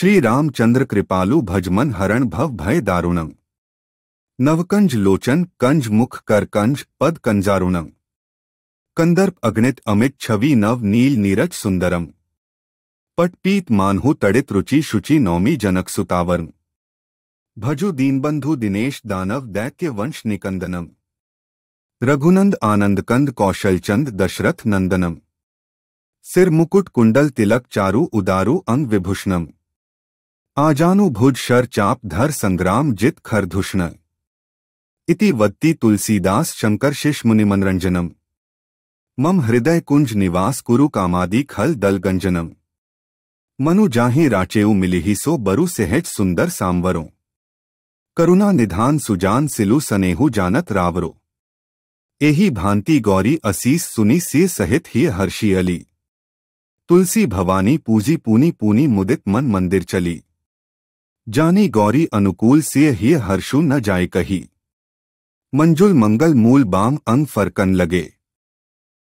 श्री रामचंद्र कृपालु भजमन हरण भव भय दारुणं। नवकंज लोचन कंज मुख कर कंज पद कंजारुणं। कंदर्प अगणित अमित छवि नव नील नीरज सुंदरम। पटपीत मानहु तड़ित रुचि शुचि नौमी जनक सुतावरम। भजु दीनबंधु दिनेश दानव दैत्य वंश निकंदनम। रघुनंद आनंदकंद कौशलचंद दशरथ नंदनम। सिर मुकुट कुंडल तिलक चारु उदारु अंग विभूषणम। आजानु भुज शर चाप धर संग्राम जित खरधूषण। इति वत्ति तुलसीदास शंकर शिष मुनिमनरंजनम। मम हृदय कुंज निवास कुरु कामादि खल दलगंजनम। मनु जाहि राचेउ मिलिहि सो बरु सहज सुंदर सांवरो। करुणा निधान सुजान सिलु सनेहु जानत रावरो। एहि भांति गौरी असीस सुनि से सहित ही हर्षि अली। तुलसी भवानी पूजी पूनी पूनी मुदित मन मंदिर चली। जानी गौरी अनुकूल से ही हर्षु न जाय कही। मंजुल मंगल मूल बाम अंग फरकन लगे।